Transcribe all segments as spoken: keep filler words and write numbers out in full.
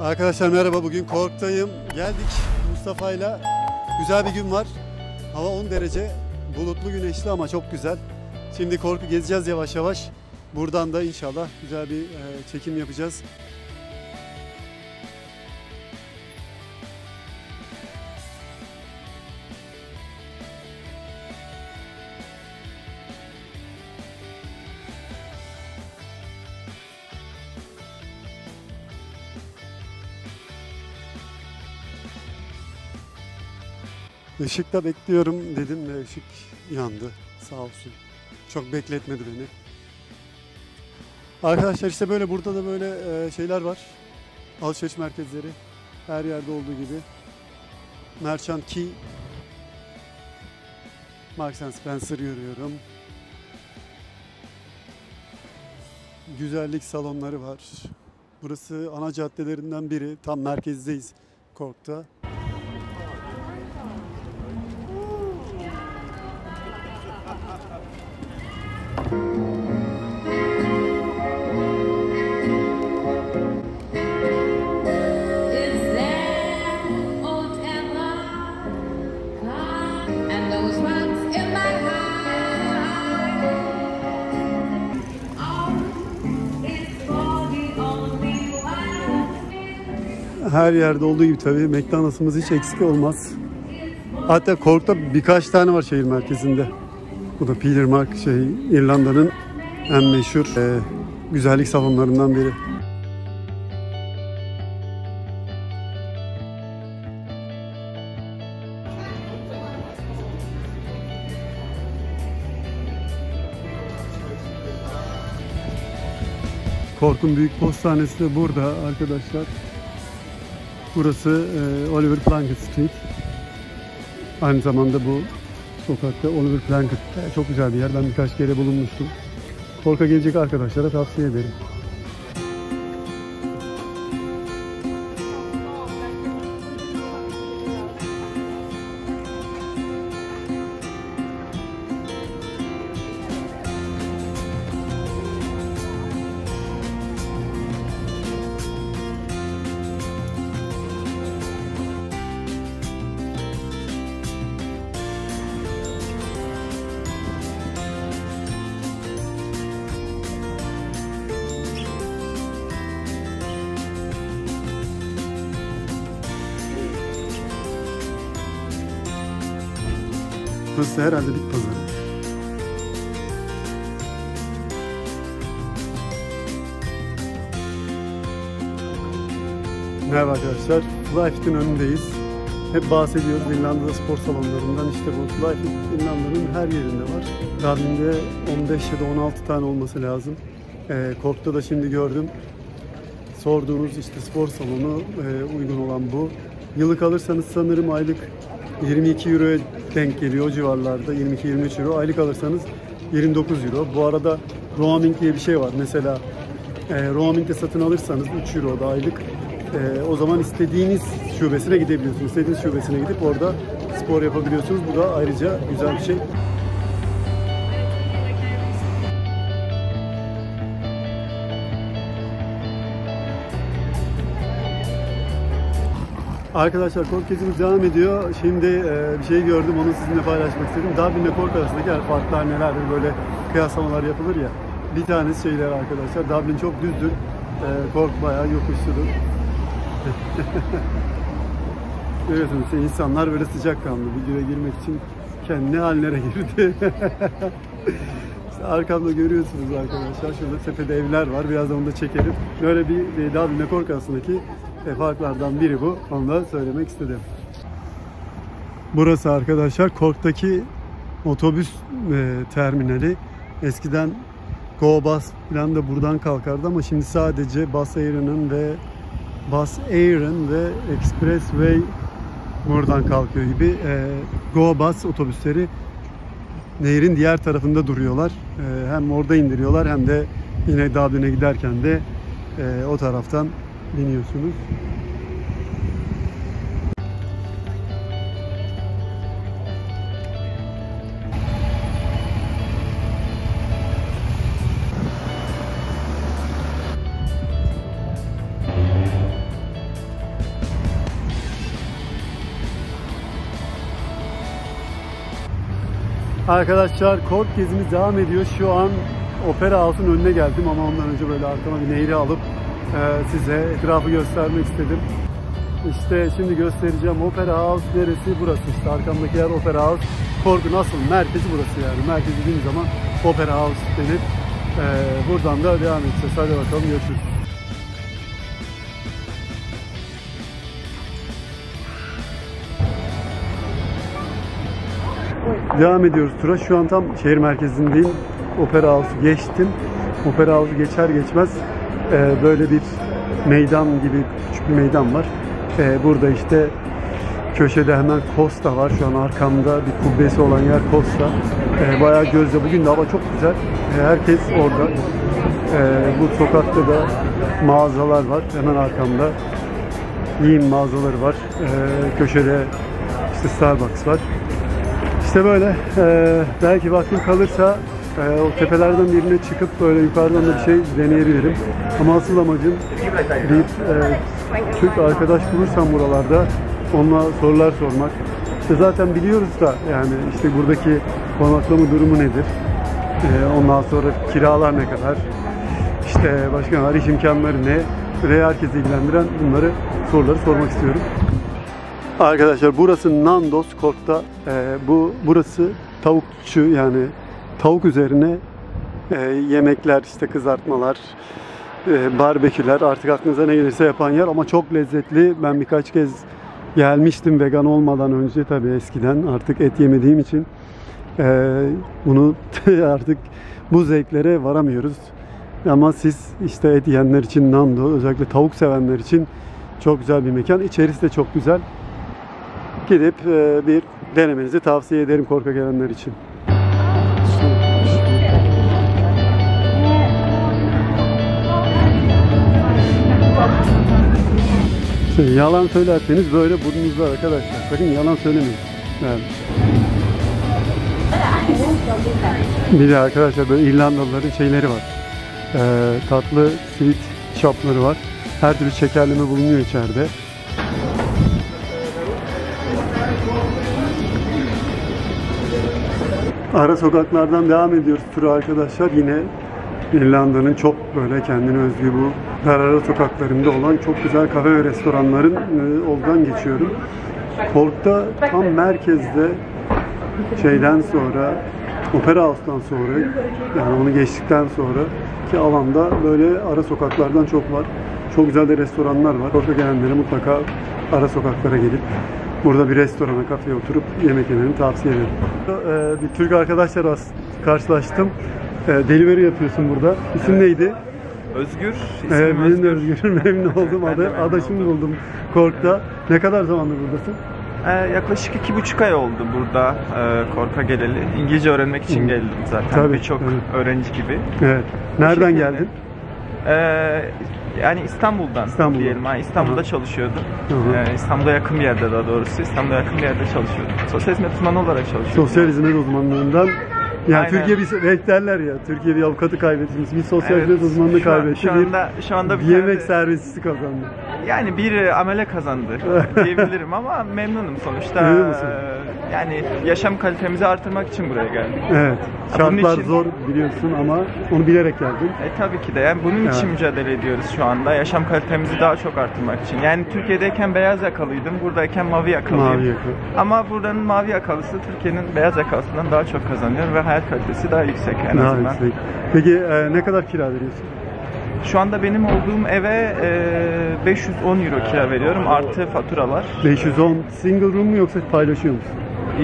Arkadaşlar merhaba, bugün Kork'tayım. Geldik Mustafa'yla. Güzel bir gün var. Hava on derece, bulutlu, güneşli ama çok güzel. Şimdi Kork'u gezeceğiz yavaş yavaş. Buradan da inşallah güzel bir çekim yapacağız. Işıkta bekliyorum dedim ve ışık yandı. Sağ olsun. Çok bekletmedi beni. Arkadaşlar işte böyle burada da böyle şeyler var. Alışveriş merkezleri. Her yerde olduğu gibi. Merchant Key. Marks and Spencer görüyorum. Güzellik salonları var. Burası ana caddelerinden biri. Tam merkezdeyiz Kork'ta. Her yerde olduğu gibi tabii McDonald's'ımız hiç eksik olmaz. Hatta Kork'ta birkaç tane var şehir merkezinde. Bu da Peter Mark, şey, İrlanda'nın en meşhur e, güzellik salonlarından biri. Kork'un büyük postanesi de burada arkadaşlar. Burası e, Oliver Plunkett Street. Aynı zamanda bu sokakta Oliver Plunkett. Çok güzel bir yer. Ben birkaç kere bulunmuştum. Kork'a gelecek arkadaşlara tavsiye ederim. Burası herhalde bit pazarı. Merhaba arkadaşlar, Flyfit'in önündeyiz. Hep bahsediyoruz İrlanda'da spor salonlarından. İşte bu Flyfit İrlanda'nın her yerinde var. Dahilinde on beş ya da on altı tane olması lazım. Ee, Kork'ta da şimdi gördüm. Sorduğunuz işte spor salonu e, uygun olan bu. Yıllık alırsanız sanırım aylık yirmi iki euroya denk geliyor, o civarlarda yirmi iki yirmi üç euro. Aylık alırsanız yirmi dokuz euro. Bu arada roaming diye bir şey var. Mesela e, roaming'de satın alırsanız üç euro da aylık. E, o zaman istediğiniz şubesine gidebiliyorsunuz. İstediğiniz şubesine gidip orada spor yapabiliyorsunuz. Bu da ayrıca güzel bir şey. Arkadaşlar Kork gezimiz devam ediyor. Şimdi e, bir şey gördüm, onu sizinle paylaşmak istedim. Dublin'le Kork arasındaki yani farklar nelerdir, böyle kıyaslamalar yapılır ya. Bir tanesi şeyler arkadaşlar, Dublin çok düzdür, e, Kork bayağı yokuşludur. Görüyorsunuz insanlar böyle sıcakkanlı, videoya girmek için kendi haline girdi. İşte arkamda görüyorsunuz arkadaşlar, şurada tepede evler var, birazdan onu da çekelim. Böyle bir e, Dublin'le Kork arasındaki E, farklardan biri bu. Onu da söylemek istedim. Burası arkadaşlar Kork'taki otobüs e, terminali. Eskiden Go Bus falan da buradan kalkardı ama şimdi sadece Bus Air'ın ve Bus Air'ın ve Expressway buradan kalkıyor gibi. E, Go Bus otobüsleri nehrin diğer tarafında duruyorlar. E, hem orada indiriyorlar hem de yine Dublin'e giderken de e, o taraftan biniyorsunuz. Arkadaşlar kork gezimiz devam ediyor. Şu an Opera Alt'ın önüne geldim ama ondan önce böyle arkama bir nehri alıp e, size etrafı göstermek istedim. İşte şimdi göstereceğim Opera House neresi? Burası işte. Arkamdaki yer Opera House. Kork'un asıl merkezi burası yani. Merkezi dediğim zaman Opera House denip e, buradan da devam edeceğiz. Hadi bakalım görüşürüz. Devam ediyoruz tura. Şu an tam şehir merkezindeyim. Opera House'u geçtim. Opera House'u geçer geçmez e, böyle bir meydan gibi küçük bir meydan var. E, burada işte köşede hemen Costa var. Şu an arkamda bir kubbesi olan yer Costa. E, bayağı gözde. Bugün de hava çok güzel. E, herkes orada. E, bu sokakta da mağazalar var. Hemen arkamda giyim mağazaları var. E, köşede işte Starbucks var. İşte böyle e, belki vaktim kalırsa e, o tepelerden birine çıkıp böyle yukarıdan da bir şey deneyebilirim. Ama asıl amacım bir e, Türk arkadaş bulursam buralarda onunla sorular sormak. İşte zaten biliyoruz da yani işte buradaki konaklama durumu nedir? E, ondan sonra kiralar ne kadar? İşte başka iş imkanları ne? Ve herkesi ilgilendiren bunları soruları sormak istiyorum. Arkadaşlar burası Nandos Kork'ta. Ee, bu burası tavukçu yani tavuk üzerine e, yemekler işte kızartmalar, e, barbeküler artık aklınıza ne gelirse yapan yer ama çok lezzetli. Ben birkaç kez gelmiştim vegan olmadan önce tabii eskiden artık et yemediğim için e, bunu artık bu zevklere varamıyoruz. Ama siz işte et yiyenler için Nando özellikle tavuk sevenler için çok güzel bir mekan. İçerisi de çok güzel. Gidip bir denemenizi tavsiye ederim Kork'a gelenler için. Şimdi yalan söylerseniz böyle burnunuzda arkadaşlar. Sakın yalan söylemeyin. Yani. Bir de arkadaşlar böyle İrlandalıların şeyleri var. Ee, tatlı sweet shopları var. Her türlü şekerleme bulunuyor içeride. Ara sokaklardan devam ediyoruz tura arkadaşlar. Yine İrlanda'nın çok böyle kendine özgü bu dar ara sokaklarında olan çok güzel kafe ve restoranların oradan geçiyorum. Kork'ta tam merkezde şeyden sonra Opera House'dan sonra yani onu geçtikten sonra ki alanda böyle ara sokaklardan çok var. Çok güzel de restoranlar var. Kork'a gelenlere mutlaka ara sokaklara gelip burada bir restorana, kafeye oturup yemek yemeni tavsiye ederim. Ee, bir Türk arkadaşla rast, karşılaştım. Ee, delivery yapıyorsun burada. İsim neydi? Özgür. Ee, benim de Özgür. Memnun oldum. Ada, memnun adaşımı oldum. buldum Kork'ta. Ne kadar zamandır buradasın? Ee, yaklaşık iki buçuk ay oldu burada e, Kork'a geleli. İngilizce öğrenmek için geldim zaten. Birçok evet. öğrenci gibi. Evet. Nereden şekilde, geldin? Ee, Yani İstanbul'dan, İstanbul'dan diyelim. Ha, İstanbul'da Hı-hı. çalışıyordum. Hı-hı. Ee, İstanbul'a yakın bir yerde daha doğrusu. İstanbul'a yakın bir yerde çalışıyordum. Sosyal hizmet uzmanı olarak çalışıyordum. Sosyal hizmet uzmanlığından. Yani Aynen. Türkiye bir renk derler ya. Türkiye bir avukatı kaybetmiş, bir sosyal hizmet evet, uzmanını kaybetti. Şu anda, şu anda bir, bir yemek servisçisi kazandı. Yani bir amele kazandı diyebilirim ama memnunum sonuçta. Memnun musun? Yani yaşam kalitemizi artırmak için buraya geldim. Evet. Şartlar için, zor biliyorsun ama onu bilerek geldim. E, tabii ki de. Yani bunun evet. için mücadele ediyoruz şu anda. Yaşam kalitemizi daha çok artırmak için. Yani Türkiye'deyken beyaz yakalıydım. Buradayken mavi yakalıyım. Mavi yakalı. Ama buranın mavi yakalısı Türkiye'nin beyaz yakalısından daha çok kazanıyor ve hayat kalitesi daha yüksek en daha azından. Yüksek. Peki e, ne kadar kira veriyorsun? Şu anda benim olduğum eve e, beş yüz on euro kira veriyorum artı faturalar. beş yüz on single room mu yoksa paylaşıyor musun?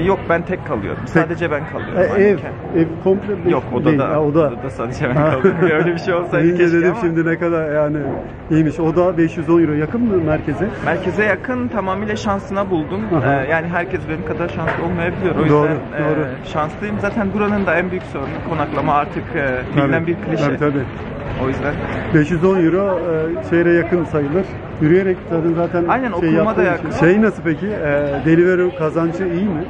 Yok ben tek kalıyorum. Tek. Sadece ben kalıyorum. E, ev, ev komple bir Yok odada, ha, oda. odada sadece ben kalıyorum. Öyle bir şey olsaydı keşke dedim ama. Şimdi ne kadar yani iyiymiş. Oda beş yüz on euro yakın mı merkeze? Merkeze yakın tamamıyla şansına buldum. Ee, yani herkes benim kadar şanslı olmayabiliyor. O doğru, yüzden doğru. E, şanslıyım. Zaten buranın da en büyük sorunu konaklama artık e, bilinen bir klişe. Tabii, tabii. O yüzden beş yüz on euro e, şehre yakın sayılır. Yürüyerek zaten zaten aynen, şey okuluma da yakın. Şey nasıl peki? E, delivery kazancı iyi mi?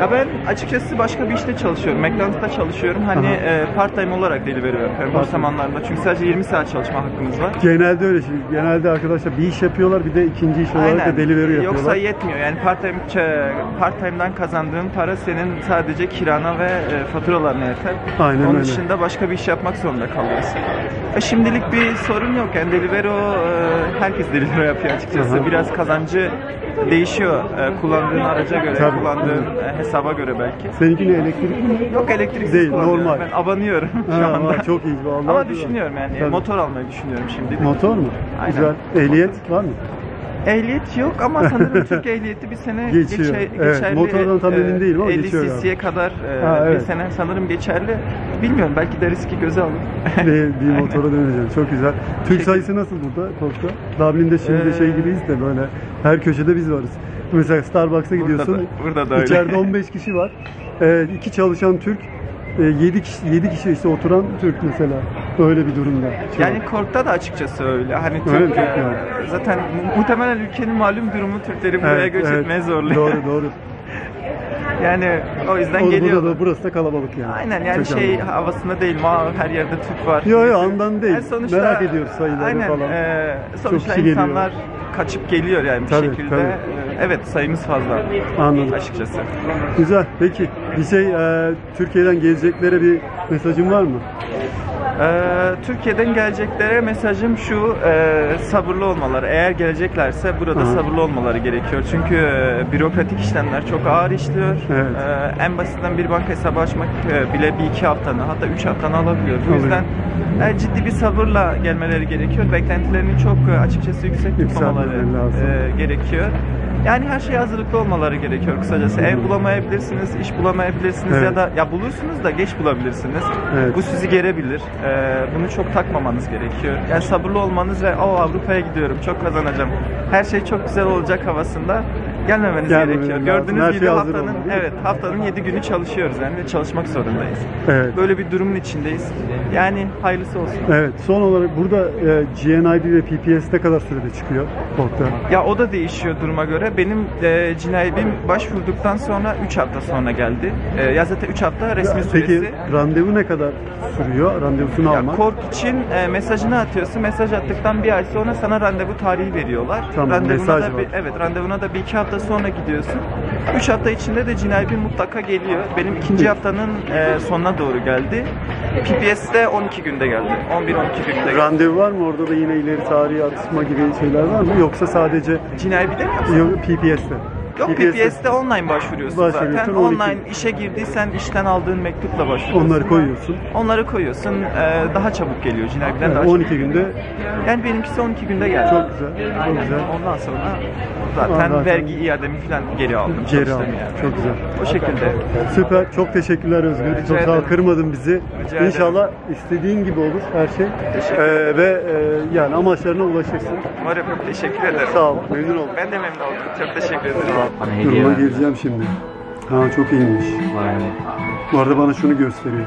Ya ben açıkçası başka bir işte çalışıyorum. McDonald's'ta çalışıyorum. Hani e, part time olarak delivery yapıyorum boş zamanlarında. Çünkü sadece yirmi saat çalışma hakkımız var. Genelde öyle şey. Genelde arkadaşlar bir iş yapıyorlar, bir de ikinci iş olarak aynen da delivery yapıyorlar. Yoksa yetmiyor. Yani part time part time'dan kazandığın para senin sadece kirana ve e, faturalarına yeter. Aynen Onun öyle. dışında başka bir iş yapmak zorunda kalıyorsun. E, şimdilik bir sorun yok. Yani delivery o e, herkes delivery yapıyor açıkçası. Aha. Biraz kazancı değişiyor. Ee, kullandığın araca göre, tabii, kullandığın e, hesaba göre belki. Seninki ne, elektrik mi? Yok, elektriksiz değil, normal. Ben abanıyorum ha, şu anda. Var, çok iyi vallahi. Ama düşünüyorum yani. Tabii. Motor almayı düşünüyorum şimdi. Motor mu? Aynen. Güzel. Ehliyet motor var mı? Ehliyet yok ama sanırım Türk ehliyeti bir sene geçer, geçerli. Evet, motordan tam emin değilim ama geçiyor. elli cc'ye kadar e, ha, evet, bir sene sanırım geçerli. Bilmiyorum, belki de riski göze alın. Bir motora döneceğim. Çok güzel. Türk şey... sayısı nasıl burada Kork'ta? Dublin'de şimdi ee... şey gibiyiz de böyle her köşede biz varız. Mesela Starbucks'a gidiyorsun. Burada da, burada da öyle. İçeride on beş kişi var. E, iki çalışan Türk. yedi kişi, yedi kişi işte oturan Türk mesela, öyle bir durumda. Şu yani Kork'ta da açıkçası öyle. Hani Türk, öyle e, yani. Zaten muhtemelen ülkenin malum durumu Türkleri buraya evet, göç evet. etmeye zorluyor. Doğru doğru. Yani o yüzden geliyor. Burada da, burası da kalabalık yani. Aynen yani çok şey anladım. Havasında değil, ma her yerde Türk var. Yok yok, andan değil. Yani sonuçta, merak ediyoruz sayıları aynen, falan. E, sonuçta insanlar geliyor. kaçıp geliyor yani bir tabii, şekilde. Tabii. Evet, sayımız fazla. Anladım. Açıkçası. Güzel. Peki bir şey e, Türkiye'den geleceklere bir mesajın var mı? Ee, Türkiye'den geleceklere mesajım şu, e, sabırlı olmaları. Eğer geleceklerse burada Aha. sabırlı olmaları gerekiyor. Çünkü e, bürokratik işlemler çok ağır işliyor. Evet. E, en basitinden bir banka hesabı açmak e, bile bir iki haftanı, hatta üç haftanı alabiliyor. Bu yüzden e, ciddi bir sabırla gelmeleri gerekiyor. Beklentilerini çok e, açıkçası yüksek tutmaları e, gerekiyor. Yani her şeye hazırlıklı olmaları gerekiyor kısacası. Ev bulamayabilirsiniz, iş bulamayabilirsiniz evet. ya da ya bulursunuz da geç bulabilirsiniz. Evet. Bu sizi gerebilir. Ee, bunu çok takmamanız gerekiyor. Yani sabırlı olmanız ve o Avrupa'ya gidiyorum, çok kazanacağım, her şey çok güzel olacak havasında gelmemeniz Gelmem gerekiyor. Gördüğünüz gibi şey haftanın oldu, evet haftanın yedi günü çalışıyoruz yani ve çalışmak zorundayız. Evet. Böyle bir durumun içindeyiz. Yani hayırlısı olsun. Evet. Son olarak burada e, G N I B ve P P S ne kadar sürede çıkıyor? Kork'ta. Ya o da değişiyor duruma göre. Benim e, G N I B'im başvurduktan sonra üç hafta sonra geldi. E, ya zaten üç hafta resmi ya, peki, süresi. Peki randevu ne kadar sürüyor? Randevusunu ya, almak. Kork için e, mesajını atıyorsun. Mesaj attıktan bir ay sonra sana randevu tarihi veriyorlar. Tamam, randevuna mesaj da bir, evet, randevuna da bir iki hafta sonra gidiyorsun. üç hafta içinde de G N I B mutlaka geliyor. Benim ikinci haftanın e, sonuna doğru geldi. P P S'de on iki günde geldi. on bir on iki günde geldi. Randevu var mı? Orada da yine ileri tarihi atma gibi şeyler var mı? Yoksa sadece G N I B'de mi? Yok, P P S'de. Yok, P P S'de online başvuruyorsun, başvuruyorsun zaten. Online işe girdiysen işten aldığın mektupla başvuruyorsun. Onları koyuyorsun. Onları koyuyorsun. Ee, daha çabuk geliyor G N I B'den. Yani daha on iki günde. Yani benimkisi on iki günde geldi. Çok güzel. Aynen. Çok güzel. Ondan sonra zaten Ondan vergi sonra... iademi falan geri aldım. Geri aldım. Yani. Çok güzel. O şekilde. Süper. Çok teşekkürler Özgür. Rica çok sağ ol. Kırmadın bizi. Rica İnşallah ederim. istediğin gibi olur her şey. Ee, ve e, yani amaçlarına ulaşırsın. Umarım. Teşekkür ederim. Sağ ol. Memnun oldum. Ben de memnun oldum. Çok teşekkür ederim. Duruma gireceğim şimdi. Ha, çok iyiymiş. Bu arada bana şunu gösteriyor.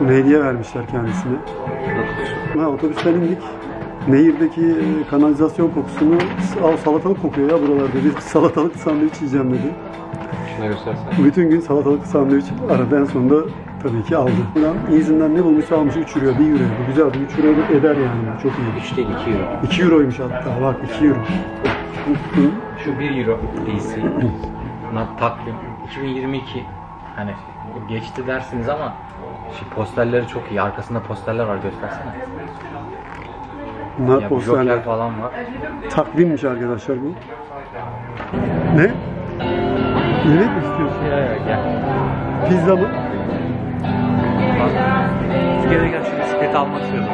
Bunu hediye vermişler kendisine. Ha, otobüsten indik. Nehirdeki kanalizasyon kokusunu, salatalık kokuyor ya buralarda. Bir salatalık sandviç yiyeceğim dedi. Bütün gün salatalık sandviç aradı, en sonunda tabii ki aldı. İzinden ne bulmuşsa almış, üç euro, bir euro. Güzel, üç euro eder yani. Çok iyi. üç değil, iki euro. iki euroymuş hatta, bak iki euro. Şu bir euro D C, not takvim, iki bin yirmi iki, hani geçti dersiniz ama şey, posterleri çok iyi, arkasında posterler var, göstersene. Bunlar posterler falan var. Takvimmiş arkadaşlar bu. Ne? Yemek mi istiyorsun? Ya, ya, gel. Pizza mı? Bisiklete gel, şu bisikleti almak istiyorum.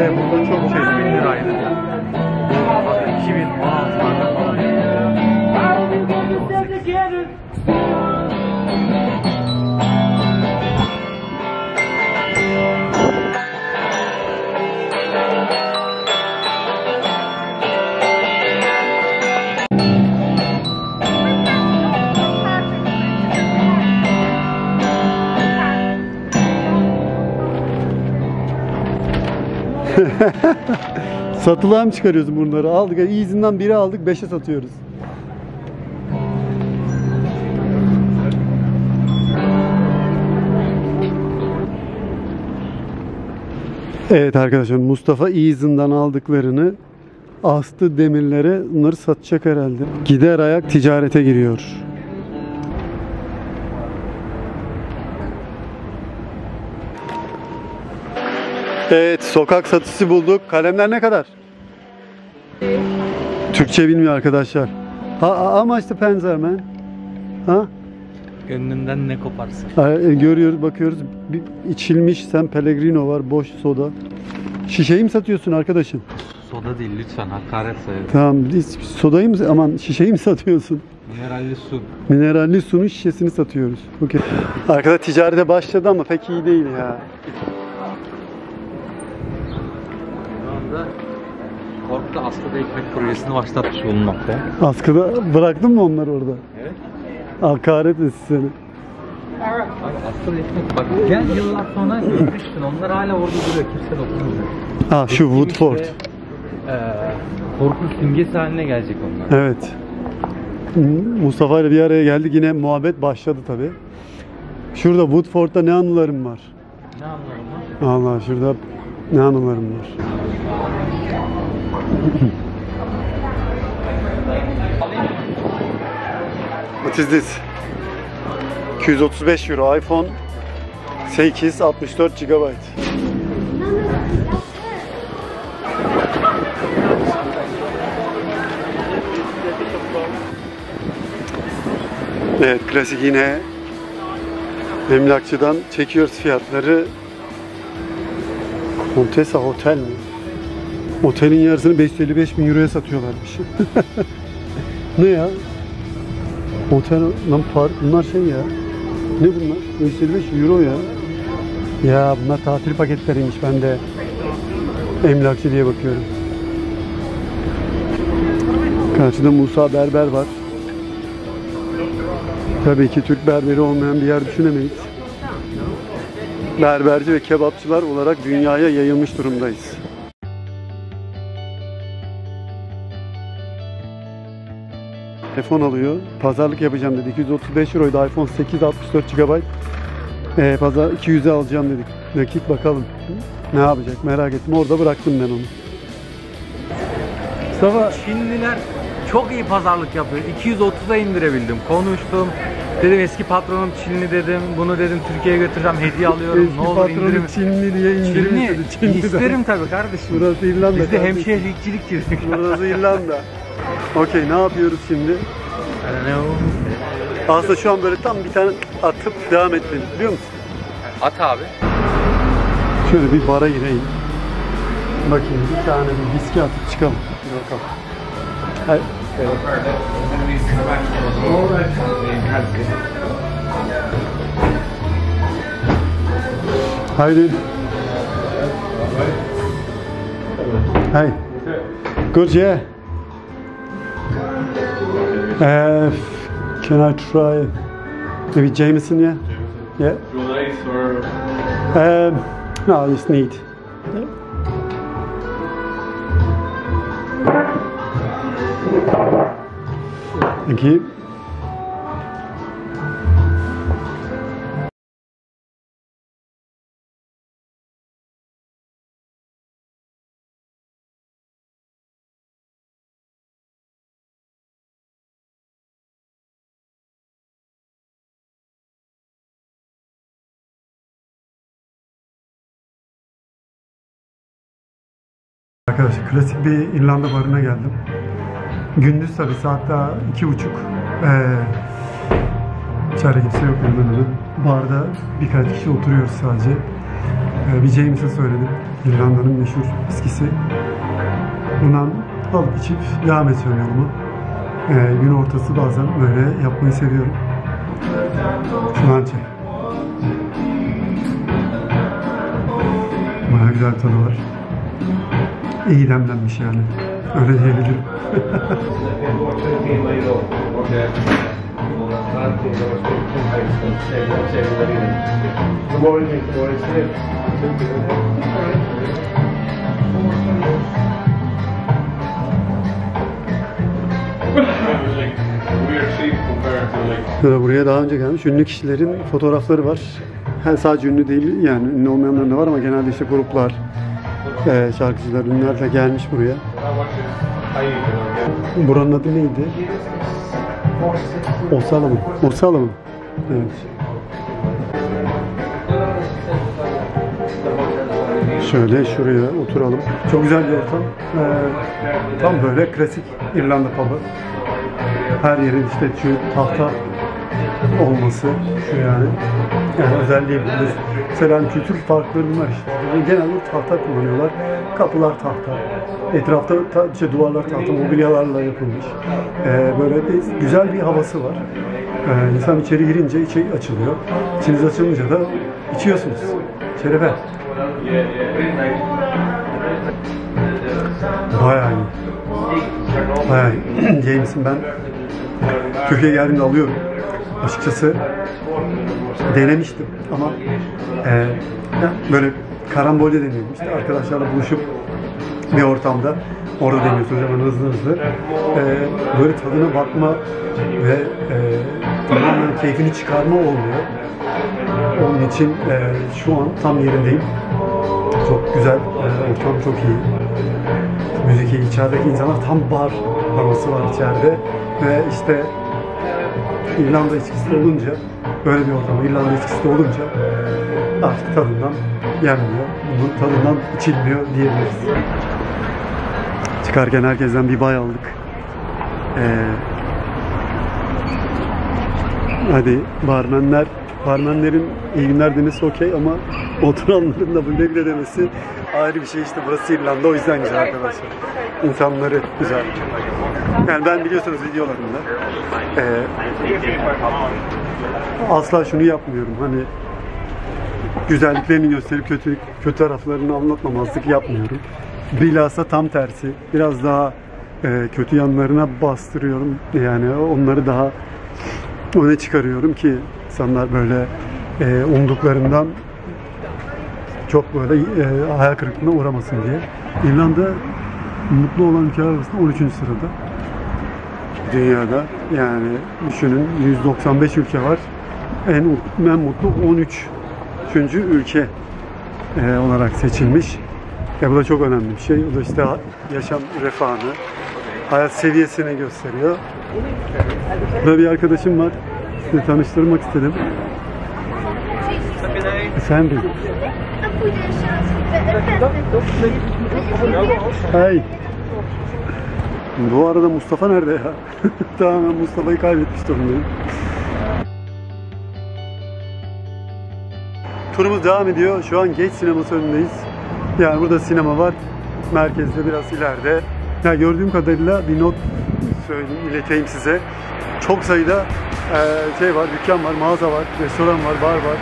Evet, burada çok şey, bin liraydı. Satılığa mı çıkarıyorsun bunları? Aldık. İyizinden biri aldık, beşe satıyoruz. Evet arkadaşlar, Mustafa İyizin'den aldıklarını astı demirlere, bunları satacak herhalde. Gider ayak ticarete giriyor. Evet, sokak satışı bulduk. Kalemler ne kadar? Türkçe bilmiyor arkadaşlar. Ha, ama işte Penzermen. Ha? Gönlünden ne koparsa. Görüyoruz, bakıyoruz. Bir içilmiş San Pellegrino var, boş soda. Şişeyi mi satıyorsun arkadaşım? Soda değil lütfen, hakaret sayılır. Tamam, sodayı mı, aman şişeyi mi satıyorsun? Mineralli su. Mineralli sunun şişesini satıyoruz. Okay. Arkadaş ticarete başladı ama pek iyi değil ya. Şu anda korktu, askıda ekmek projesini başlatmış bulunmakta. Askıda bıraktın mı onları orada? Evet. Hakaret etsin seni. Bak askıda ekmek, bak gel yıllar sonra gitmiştin, onlar hala orada duruyor, kimse dokunmuyor. Ha şu Woodford. Korku simgesi haline gelecek onlar. Evet. Mustafa ile bir araya geldik, yine muhabbet başladı tabi. Şurada Woodford'da ne anılarım var? Ne anılarım var? Allah şurada ne anılarım var? What is this? iki yüz otuz beş euro iPhone sekiz, altmış dört gigabayt. Evet, klasik yine emlakçıdan çekiyoruz fiyatları. Contessa Hotel mi? Otelin yarısını beş yüz elli beş bin euroya satıyorlarmış. Ne ya? Otel, lan park, bunlar şey ya. Ne bunlar? beş yüz elli beş euro ya. Ya bunlar tatil paketleriymiş, ben de emlakçı diye bakıyorum. Karşıda Musa Berber var. Tabii ki Türk berberi olmayan bir yer düşünemeyiz. Berberci ve kebapçılar olarak dünyaya yayılmış durumdayız. Telefon alıyor. Pazarlık yapacağım dedi. iki yüz otuz beş euroydu iPhone sekiz, altmış dört gigabayt. Ee, pazar iki yüze alacağım dedik. Nakit, bakalım ne yapacak, merak ettim. Orada bıraktım ben onu. Mustafa. Çinliler çok iyi pazarlık yapıyor. iki yüz otuza indirebildim. Konuştum. Dedim eski patronum Çinli dedim. Bunu dedim Türkiye'ye götüreceğim, hediye alıyorum. Eski ne olur indirim. Çinli diye indirim. Çinli. İsterim tabii kardeşim. Burası İrlanda. Biz de hemşehrilikçilik girdik. Burası İrlanda. Okey, ne yapıyoruz şimdi? Aslında şu an böyle tam bir tane atıp devam etmeli, biliyor musun? At abi. Şöyle bir bara gireyim. Bakayım, bir tane bir viski atıp çıkalım. Bir bakalım. Hayır. Evet. Haydi. Hey. Good, yeah. Uh, can I try maybe Jameson? Yeah, Jameson. Yeah. Do you like ice or? Um, no, it's neat. Yeah. Thank you. Arkadaşlar klasik bir İrlanda barına geldim. Gündüz tabi, saat daha iki buçuk. Ee, içeride kimse yok İrlanda'nın. Barda birkaç kişi oturuyoruz sadece. Ee, bir James'e söyledim. İrlanda'nın meşhur viskisi. Bundan alıp içip devam ediyorum yoluma. Ee, gün ortası bazen böyle yapmayı seviyorum. Şulançe. Bayağı güzel bir tadı var. İyi demlenmiş yani. Öyle diyebilirim. Buraya daha önce gelmiş ünlü kişilerin fotoğrafları var. Yani sadece ünlü değil, yani ünlü olmayanların da var ama genelde işte gruplar, şarkıcılar, ünlüler de gelmiş buraya. Buranın adı neydi? Osala mı? Osala mı? Evet. Şöyle şuraya oturalım. Çok güzel bir ortam. Ee, tam böyle klasik İrlanda pub'ı. Her yerin işte şu tahta olması şu yani. Yani özelliği biz mesela kültür farkları var işte. Yani genelde tahta kullanıyorlar. Kapılar tahta. Etrafta ta, işte duvarlar tahta, mobilyalarla yapılmış. Ee, böyle bir, güzel bir havası var. Ee, insan içeri girince içi açılıyor. İçiniz açılınca da içiyorsunuz. Şerefe. Bayağı iyi. Bayağı iyi. James'in ben Türkiye'ye geldiğimde alıyorum. Açıkçası denemiştim ama e, böyle karambolde deniyorum. İşte arkadaşlarla buluşup bir ortamda orada deniyorsunuz hemen hızlı hızlı. E, böyle tadına bakma ve e, tamamen keyfini çıkarma olmuyor. Onun için e, şu an tam yerindeyim. Çok güzel, e, çok çok iyi. Müzik iyi. İçerideki insanlar tam bar havası var içeride. Ve işte İrlanda içkisi olunca, böyle bir ortamda İrlanda içkisi olunca artık tadından yenmiyor. Bunun tadından içilmiyor diyebiliriz. Çıkarken herkesten bir bay aldık. Ee, hadi barmenler. Barmenlerin iyi günler demesi okey ama oturanların da bu bile demesi ayrı bir şey. İşte burası İrlanda, o yüzden güzel arkadaşlar. İnsanları güzel. Yani ben biliyorsunuz videolarımda e, asla şunu yapmıyorum. Hani güzelliklerini gösterip kötü kötü taraflarını anlatmamazlık yapmıyorum. Bilhassa tam tersi. Biraz daha e, kötü yanlarına bastırıyorum. Yani onları daha öne çıkarıyorum ki İnsanlar böyle e, umduklarından çok böyle e, hayal kırıklığına uğramasın diye. İrlanda mutlu olan ülkeler arasında on üçüncü sırada. Dünyada yani düşünün yüz doksan beş ülke var. En, en mutlu on üçüncü ülke e, olarak seçilmiş. E, bu da çok önemli bir şey. Bu da işte yaşam refahını, hayat seviyesini gösteriyor. Burada bir arkadaşım var. Sizi tanıştırmak istedim. Sen bil. Hey. Bu arada Mustafa nerede ya? Tamamen Mustafa'yı kaybetmiş durumdayım. Turumuz devam ediyor. Şu an Geç Sineması önündeyiz. Yani burada sinema var. Merkezde biraz ileride. Ya gördüğüm kadarıyla bir not söyleyeyim, ileteyim size. Çok sayıda Ee, şey var, dükkan var, mağaza var, restoran var, bar var.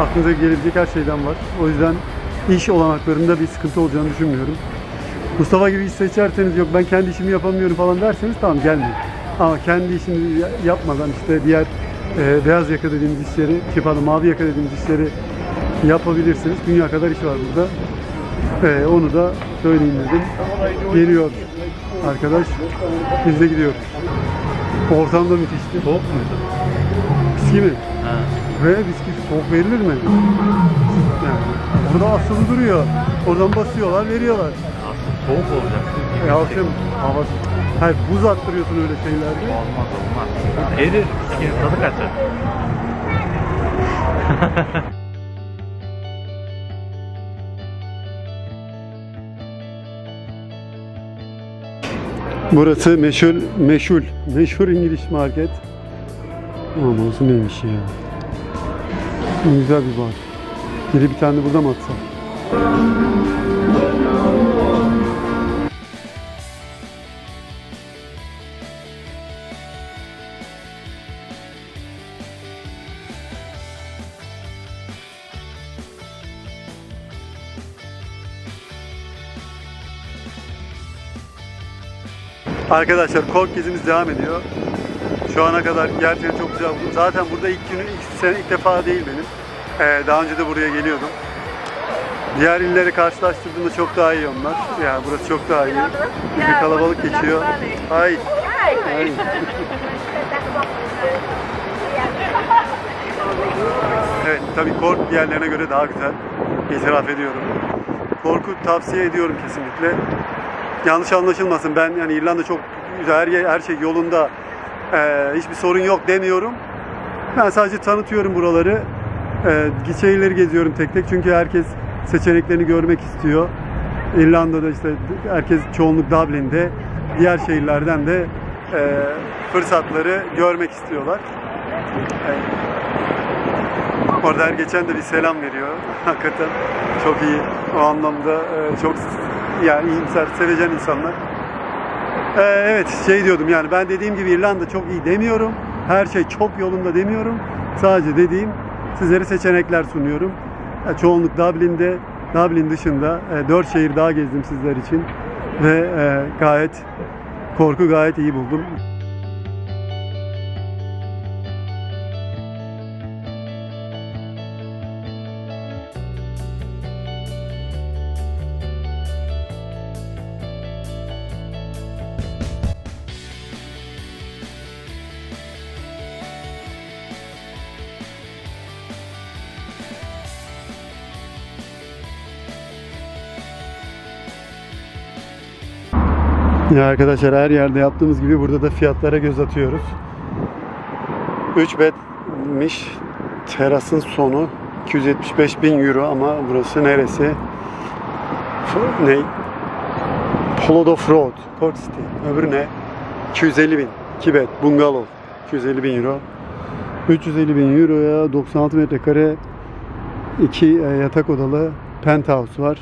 Aklınıza gelebilecek her şeyden var. O yüzden iş olanaklarında bir sıkıntı olacağını düşünmüyorum. Mustafa gibi iş seçerseniz, yok ben kendi işimi yapamıyorum falan derseniz tamam gelmeyin. Ama kendi işini yapmadan işte diğer e, beyaz yaka dediğimiz işleri, pardon mavi yaka dediğimiz işleri yapabilirsiniz. Dünya kadar iş var burada. E, onu da söyleyeyim dedim. Geliyor arkadaş, biz de gidiyoruz. Ortam da müthişti. Soğuk mu? Biski mi? He. Ve biski soğuk verilir mi? Yani burada asılı duruyor. Oradan basıyorlar, veriyorlar. Asıl soğuk olacak. E asıl hava... Hayır, buz attırıyorsun öyle şeylerde. Olmaz olmaz. Erir, biskinin tadı kaçar. Burası meşhur, meşhur, meşhur İngiliz market. Ama olsun neymiş ya. Güzel bir bar. Biri bir tane de burada mı atsa? Arkadaşlar kork gezimiz devam ediyor. Şu ana kadar gerçekten çok güzel buldum. Zaten burada ilk günü ilk sene ilk defa değil benim. Ee, daha önce de buraya geliyordum. Diğer illeri karşılaştırdığımda çok daha iyi onlar. Yani burası çok daha iyi. Bir kalabalık geçiyor. Ay. Ay. Evet, tabii Kork diğerlerine göre daha güzel. İtiraf ediyorum. Kork'u tavsiye ediyorum kesinlikle. Yanlış anlaşılmasın. Ben yani İrlanda çok güzel, her, yer, her şey yolunda. Ee, hiçbir sorun yok demiyorum. Ben sadece tanıtıyorum buraları. Ee, şehirleri geziyorum tek tek. Çünkü herkes seçeneklerini görmek istiyor. İrlanda'da işte herkes, çoğunluk Dublin'de. Diğer şehirlerden de e, fırsatları görmek istiyorlar. Evet. Orada her geçen de bir selam veriyor. Hakikaten çok iyi. O anlamda e, çok yani iyimser, sevecen insanlar. E, evet, şey diyordum yani ben dediğim gibi İrlanda çok iyi demiyorum. Her şey çok yolunda demiyorum. Sadece dediğim, sizlere seçenekler sunuyorum. E, çoğunluk Dublin'de, Dublin dışında e, dört şehir daha gezdim sizler için. Ve e, gayet, Kork'u gayet iyi buldum. Ya arkadaşlar, her yerde yaptığımız gibi burada da fiyatlara göz atıyoruz. üç bedmiş terasın sonu iki yüz yetmiş beş bin euro ama burası neresi? Ne? Polodof Road, Cork City. Öbürü ne? iki yüz elli bin. iki bed, bungalov. iki yüz elli bin euro. üç yüz elli bin euroya doksan altı metrekare iki yatak odalı penthouse var.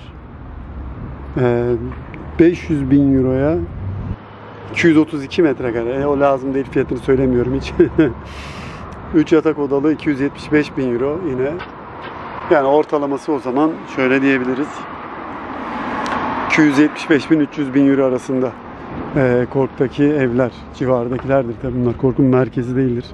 Ee, beş yüz bin euroya iki yüz otuz iki metrekare. E, o lazım değil, fiyatını söylemiyorum hiç. üç yatak odalı iki yüz yetmiş beş bin euro yine. Yani ortalaması o zaman şöyle diyebiliriz. iki yüz yetmiş beş bin üç yüz bin euro arasında. E, Kork'taki evler, civardakilerdir tabi bunlar. Kork'un merkezi değildir.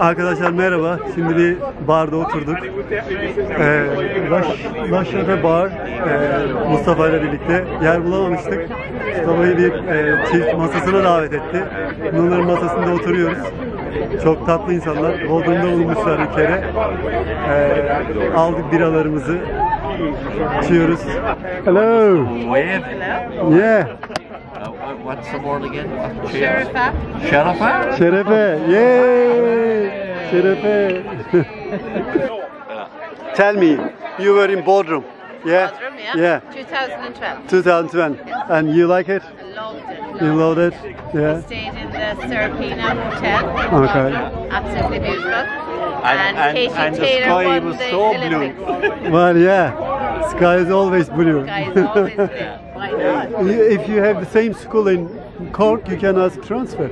Arkadaşlar merhaba. Şimdi bir barda oturduk. Ee, Laşra'da bar. Ee, Mustafa ile birlikte yer bulamamıştık. Mustafa'yı bir e, çift masasına davet etti. Bunların masasında oturuyoruz. Çok tatlı insanlar. Bodrum'da olmuşlar bir kere. Ee, aldık biralarımızı. İçiyoruz. Hello. Yeah. What's the word again? Şerefe. Şerefe? Şerefe. Yay! Şerefe. Tell me, you were in Bodrum. Yeah? Bodrum, yeah. yeah. twenty twelve. twenty twelve. Yes. And you like it? I loved it. You loved it? Yeah. We stayed in the Serapina Hotel. Okay. Bodrum. Absolutely beautiful. And, and, Katie and the sky was so blue. Well, yeah. Sky is always blue. Sky is always blue. Why not? If you have the same school in Cork, you can ask transfer.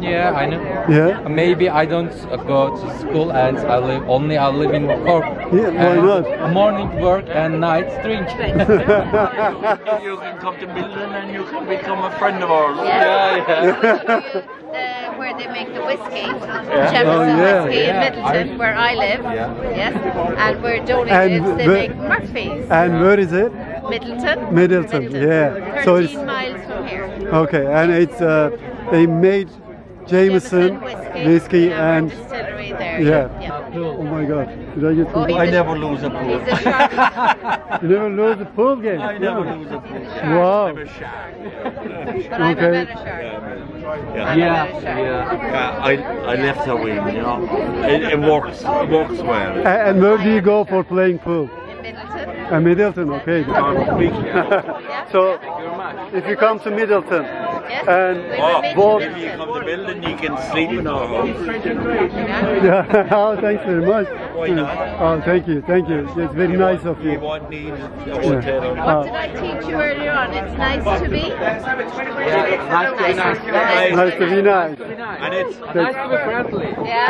Yeah, I know. Yeah. Maybe I don't go to school and I live only I live in Cork. Yeah, why not? Morning work and night drink. You can come to Midland and you can become a friend of ours. Yeah, yeah. yeah. Where they make the whiskey, yeah. Jefferson oh, yeah, whiskey yeah. in Middleton, I, where I live. Yeah. Yes. And where Donny lives, they make Murphy's. And where is it? Middleton. Middleton. Middleton. Yeah. Thirteen so it's, miles from here. Okay, and it's uh, they made Jameson, Jameson whiskey, whiskey and distillery there. Yeah. yeah. Oh my God! Did I get? Oh, I a, never lose a pool. You never lose a pool game. I never yeah. lose a pool. Wow. I'm a shark. But I'm okay. a better shark. Yeah. Yeah. yeah, I I left her win, you know. It, it works, it works well. And, and where do you go for playing pool? In Middleton. Uh, Middleton, okay. so if you come to Middleton, Yes. And wow. Bob, when you come to Berlin, you can sleep in our home. Yeah. Oh, thanks very much. Oh, thank you, thank you. It's very nice of you. What did I teach you earlier on? It's nice to be. Yeah, it's nice to be nice. Nice, nice to be nice. And it's nice to be friendly. Yeah. Yeah.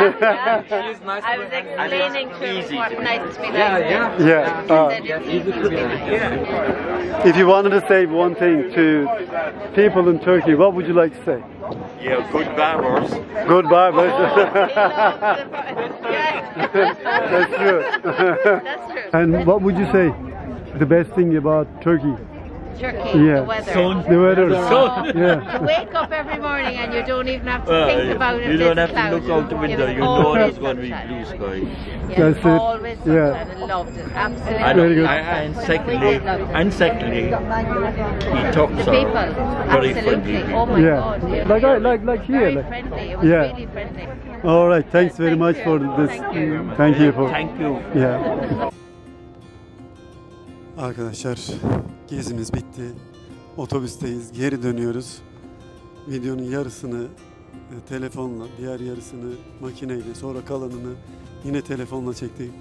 She's nice. I was explaining to you what nice to be nice. Yeah, yeah. Yeah. Uh, yeah. If you wanted to say one thing to people in Turkey, what would you like to say? Yeah, good barbers. Good barbers. That's true. That's true. And what would you say the best thing about Turkey? Turkey, yeah. The weather. Sun. The weather. Sun. Yeah. You wake up every morning and you don't even have to uh, think about it. You don't have cloud. to look out the window. You know there's going to be blue sky. Yes, That's always it. Sunshine. Yeah. I loved it. Absolutely. And, very good. I, and secondly, and secondly, he talks the people. Very absolutely. Friendly. Oh my yeah. God. Yeah. Like, I, like, like here. Very like. friendly. It was yeah. really friendly. All right. Thanks very thank much you. for this. Thank you. Thank you for. Thank you. Yeah. Arkadaşlar, gezimiz bitti. Otobüsteyiz, geri dönüyoruz. Videonun yarısını e, telefonla, diğer yarısını makineyle, sonra kalanını yine telefonla çektik.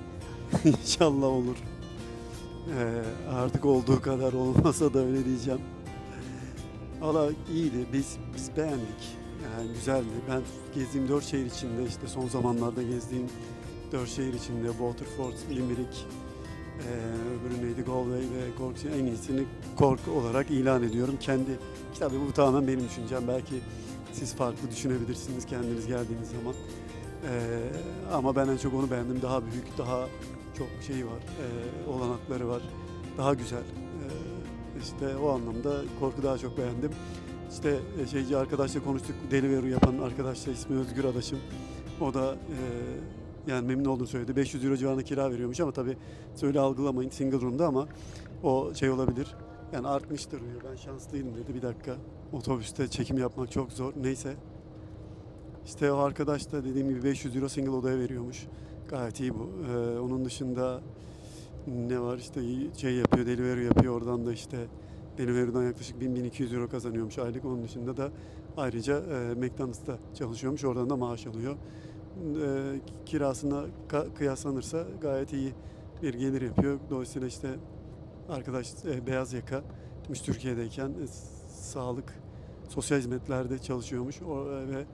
İnşallah olur. E, artık olduğu kadar olmasa da öyle diyeceğim. Valla iyiydi, biz biz beğendik. Yani güzeldi. Ben gezdiğim dört şehir içinde, işte son zamanlarda gezdiğim dört şehir içinde Waterford, Limerick, Ee, öbürü neydi? Galway ve Cork'un en iyisini Cork olarak ilan ediyorum. Kendi kitabı bu tamamen benim düşüncem. Belki siz farklı düşünebilirsiniz kendiniz geldiğiniz zaman. Ee, ama ben en çok onu beğendim. Daha büyük, daha çok şey var, e, olanakları var. Daha güzel. Ee, işte o anlamda Cork'u daha çok beğendim. İşte şeyci arkadaşla konuştuk. Deliveroo yapan arkadaşla, ismi Özgür Adaş'ım. O da e, yani memnun olduğunu söyledi. beş yüz euro civarında kira veriyormuş ama tabii söyle algılamayın, single room'da ama o şey olabilir. Yani artmıştır diyor. Ben şanslıyım dedi. Bir dakika. Otobüste çekim yapmak çok zor. Neyse. İşte o arkadaş da dediğim gibi beş yüz euro single odaya veriyormuş. Gayet iyi bu. Ee, onun dışında ne var? İşte şey yapıyor, Deliveroo yapıyor. Oradan da işte Deliveroo'dan yaklaşık bin iki yüz euro kazanıyormuş aylık. Onun dışında da ayrıca e, McDonald's'ta çalışıyormuş. Oradan da maaş alıyor. E, kirasına kıyaslanırsa gayet iyi bir gelir yapıyor. Dolayısıyla işte arkadaş e, beyaz yaka Türkiye'deyken e, sağlık, sosyal hizmetlerde çalışıyormuş o, e, ve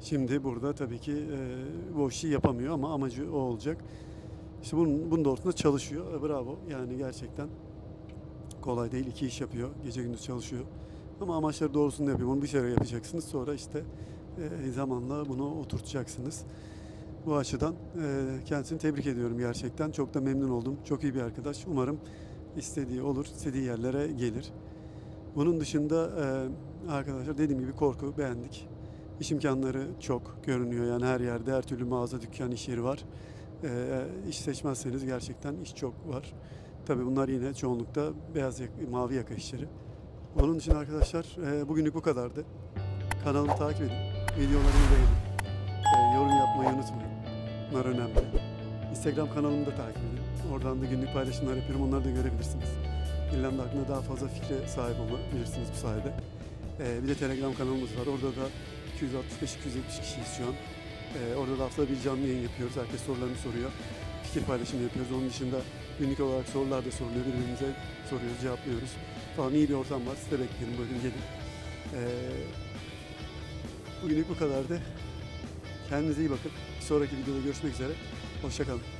şimdi burada tabii ki e, bu işi yapamıyor ama amacı o olacak. İşte bunun, bunun doğrultusunda çalışıyor. E, bravo. Yani gerçekten kolay değil. İki iş yapıyor. Gece gündüz çalışıyor. Ama amaçları doğrusunda yapıyor. Bunu bir şey yapacaksınız. Sonra işte E, zamanla bunu oturtacaksınız. Bu açıdan e, kendisini tebrik ediyorum gerçekten. Çok da memnun oldum. Çok iyi bir arkadaş. Umarım istediği olur, istediği yerlere gelir. Bunun dışında e, arkadaşlar dediğim gibi Cork'u beğendik. İş imkanları çok görünüyor. Yani her yerde her türlü mağaza, dükkan, iş yeri var. E, iş seçmezseniz gerçekten iş çok var. Tabii bunlar yine çoğunlukta beyaz yaka, mavi yaka işleri. Onun için arkadaşlar e, bugünlük bu kadardı. Kanalımı takip edin. Videolarımı beğenin, e, yorum yapmayı unutmayın. Bunlar önemli. Instagram kanalımı da takip edin. Oradan da günlük paylaşımlar yapıyorum. Onları da görebilirsiniz. İrlanda hakkında daha fazla fikre sahip olabilirsiniz bu sayede. E, bir de Telegram kanalımız var. Orada da iki yüz altmış beş iki yüz yetmiş kişiyiz şu an. E, orada da haftada bir canlı yayın yapıyoruz. Herkes sorularını soruyor. Fikir paylaşımı yapıyoruz. Onun dışında günlük olarak sorular da soruluyor. Birbirimize soruyoruz, cevaplıyoruz. Falan iyi bir ortam var. Size beklerim. Bölüm gelin. E, Bugünlük bu kadardı. Kendinize iyi bakın. Bir sonraki videoda görüşmek üzere. Hoşça kalın.